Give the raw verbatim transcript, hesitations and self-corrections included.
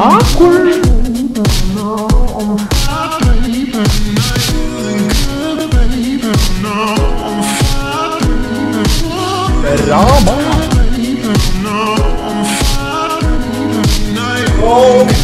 Awkward. Rama. Oh.